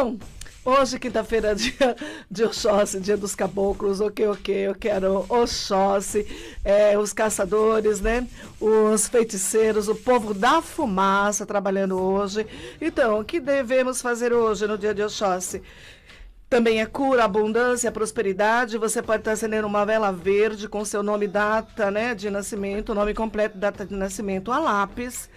Bom, hoje, quinta-feira, dia de Oxóssi, dia dos caboclos, eu quero Oxóssi, os caçadores, né? Os feiticeiros, o povo da fumaça trabalhando hoje. Então, o que devemos fazer hoje no dia de Oxóssi? Também é cura, abundância, prosperidade. Você pode estar acendendo uma vela verde com seu nome, data, né, de nascimento, nome completo, data de nascimento, a lápis.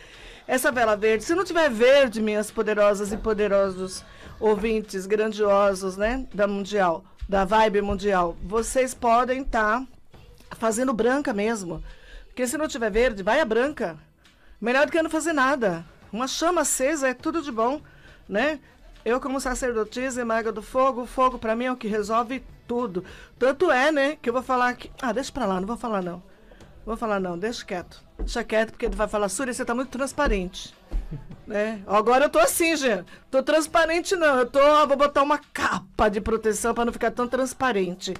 Essa vela verde, se não tiver verde, minhas poderosas e poderosos ouvintes grandiosos, né, da Mundial, da Vibe Mundial, vocês podem estar fazendo branca mesmo. Porque se não tiver verde, vai a branca. Melhor do que não fazer nada. Uma chama acesa é tudo de bom, né? Eu, como sacerdotisa e maga do fogo, o fogo pra mim é o que resolve tudo. Tanto é, né, que eu vou falar aqui... Ah, deixa pra lá, não vou falar não. Vou falar não, deixa quieto. Deixa quieto, porque ele vai falar, Surya, você tá muito transparente. Né? Agora eu tô assim, gente. Tô transparente não, eu tô... Vou botar uma capa de proteção pra não ficar tão transparente.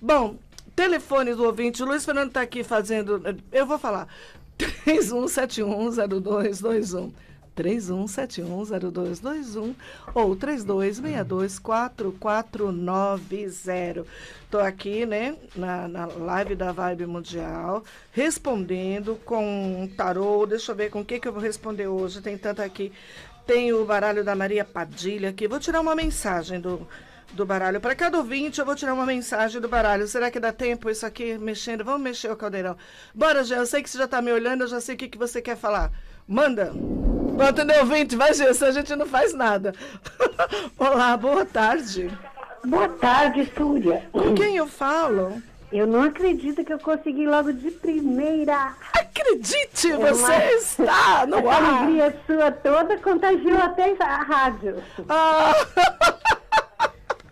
Bom, telefone do ouvinte, o Luiz Fernando tá aqui fazendo... Eu vou falar. 31710221. 31710221 ou 32624490. Estou aqui, né, na live da Vibe Mundial, respondendo com um tarô. Deixa eu ver com o que eu vou responder hoje. Tem tanto aqui. Tem o baralho da Maria Padilha aqui. Vou tirar uma mensagem do baralho. Para cada ouvinte, eu vou tirar uma mensagem do baralho. Será que dá tempo isso aqui mexendo? Vamos mexer o caldeirão. Bora, Jean. Eu sei que você já está me olhando. Eu já sei o que você quer falar. Manda! Pronto, né, ouvinte? Vai, Gerson, a gente não faz nada. Olá, boa tarde. Boa tarde, Surya. Com quem eu falo? Eu não acredito que eu consegui logo de primeira. Acredite, está no ar. A alegria sua toda contagiou até a rádio. Ah.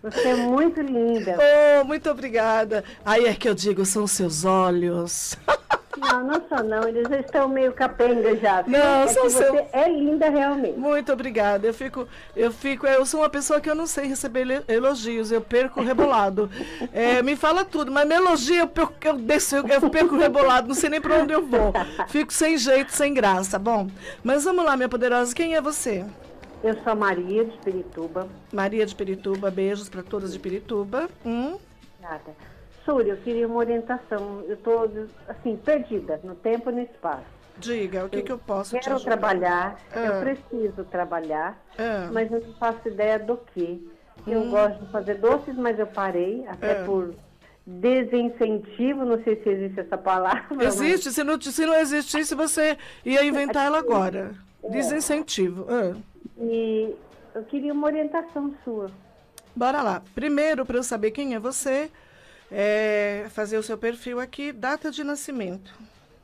Você é muito linda. Oh, muito obrigada. Aí é que eu digo, são seus olhos. Não, não são não, eles estão meio capenga já. Não, é são seus... Você é linda realmente. Muito obrigada, eu sou uma pessoa que eu não sei receber elogios, eu perco o rebolado. Me fala tudo, mas me elogia, eu perco o rebolado, não sei nem pra onde eu vou. Fico sem jeito, sem graça. Bom, mas vamos lá, minha poderosa, quem é você? Eu sou a Maria de Pirituba. Maria de Pirituba, beijos pra todas de Pirituba. Nada. Surya, eu queria uma orientação. Eu estou, assim, perdida no tempo e no espaço. Diga, o que eu posso te ajudar? Quero trabalhar, eu preciso trabalhar, mas eu não faço ideia do quê. Eu gosto de fazer doces, mas eu parei, até por desincentivo, não sei se existe essa palavra. Existe, mas... se não existisse, você ia inventar ela agora. Desincentivo. E eu queria uma orientação sua. Bora lá. Primeiro, para eu saber quem é você... fazer o seu perfil aqui, data de nascimento.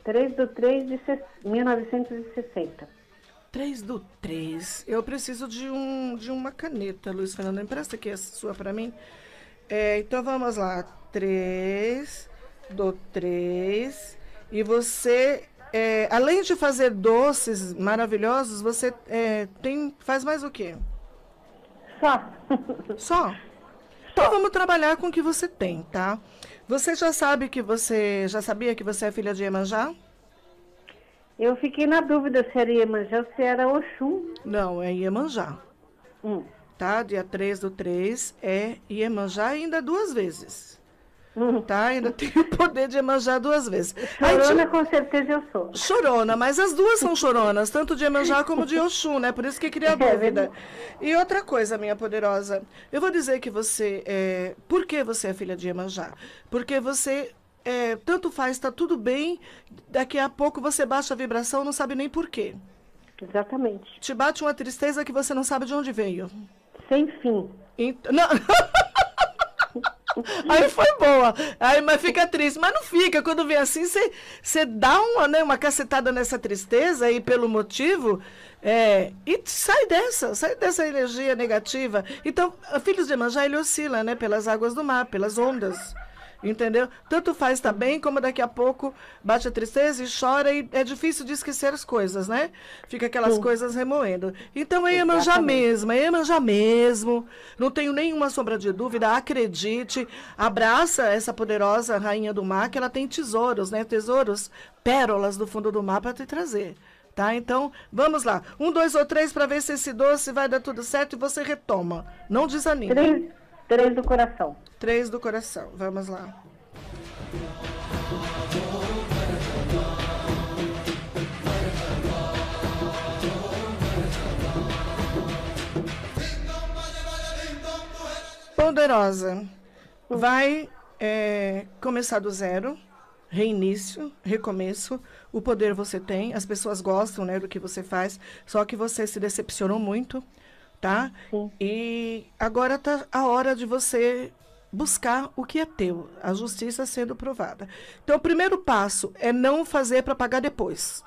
3/3/1960. 3/3. Eu preciso de uma caneta, Luiz Fernando. Empresta aqui a sua para mim. Então vamos lá. 3/3. E você, além de fazer doces maravilhosos, você faz mais o quê? Só. Só? Então vamos trabalhar com o que você tem, tá? Você já sabia que você é filha de Iemanjá? Eu fiquei na dúvida se era Iemanjá ou se era Oxum. Não, é Iemanjá. Tá? Dia 3/3 é Iemanjá ainda 2 vezes. Tá? Ainda tem o poder de Iemanjá 2 vezes. Chorona, com certeza eu sou. Chorona, mas as duas são choronas, tanto de Iemanjá como de Oxum, né? Por isso que queria a dúvida. E outra coisa, minha poderosa, eu vou dizer que você é... Por que você é filha de Iemanjá? Porque você, tanto faz, tá tudo bem, daqui a pouco você baixa a vibração, não sabe nem por quê. Exatamente. Te bate uma tristeza que você não sabe de onde veio. Sem fim. Não... Aí foi boa, aí, mas fica triste. Mas não fica, quando vem assim, você dá uma cacetada nessa tristeza aí pelo motivo, e sai dessa energia negativa. Então, filhos de Iemanjá, ele oscila, né, pelas águas do mar, pelas ondas, entendeu? Tanto faz tá bem, como daqui a pouco bate a tristeza e chora, e é difícil de esquecer as coisas, né? Fica aquelas coisas remoendo. Então é Iemanjá mesmo, não tenho nenhuma sombra de dúvida, acredite, abraça essa poderosa rainha do mar, que ela tem tesouros, né? Pérolas do fundo do mar para te trazer. tá? Então, vamos lá. 1, 2 ou 3 para ver se esse doce vai dar tudo certo e você retoma. Não desanima. 3 do coração. 3 do coração. Vamos lá. Poderosa. Vai começar do zero, reinício, recomeço. O poder você tem, as pessoas gostam, né, do que você faz, só que você se decepcionou muito, tá? Sim. E agora tá a hora de você buscar o que é teu, a justiça sendo provada. Então, o primeiro passo é não fazer para pagar depois.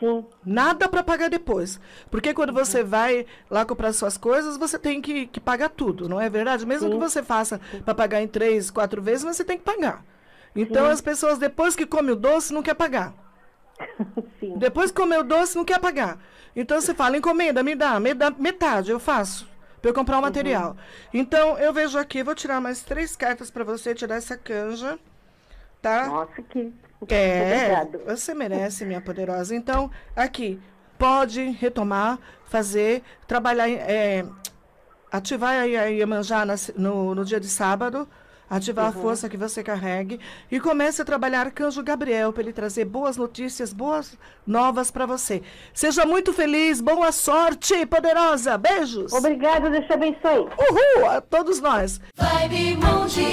Sim. Nada para pagar depois. Porque quando você vai lá comprar suas coisas, você tem que pagar tudo, não é verdade? Mesmo Sim. que você faça para pagar em 3, 4 vezes, mas você tem que pagar. Então, Sim. as pessoas, depois que comem o doce, não quer pagar. Sim. Depois que comeu o doce, não quer pagar. Então, você fala, encomenda, me dá metade, eu faço, para eu comprar o material. Uhum. Então, eu vejo aqui, vou tirar mais 3 cartas para você, tirar essa canja, tá? Nossa, que... Obrigado. Você merece, minha poderosa. Então, aqui, pode retomar, fazer, trabalhar, ativar a Iemanjá no dia de sábado, ativar a força que você carregue e comece a trabalhar Arcanjo Gabriel para ele trazer boas notícias, boas novas para você. Seja muito feliz, boa sorte, poderosa. Beijos. Obrigado, Deus te abençoe. Uhul, a todos nós. Vibe Mundial.